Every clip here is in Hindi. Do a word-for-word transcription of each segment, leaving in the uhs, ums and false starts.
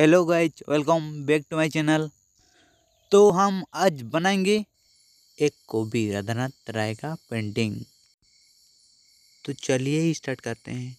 Hello guys, welcome back to my channel. तो हम आज बनाएंगे एक कोबी राधानाथ राय का पेंटिंग। तो चलिए ही स्टार्ट करते हैं।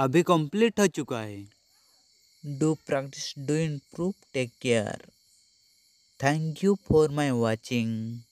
अभी कंप्लीट हो चुका है। Do practice, do improve. Take care. Thank you for my watching.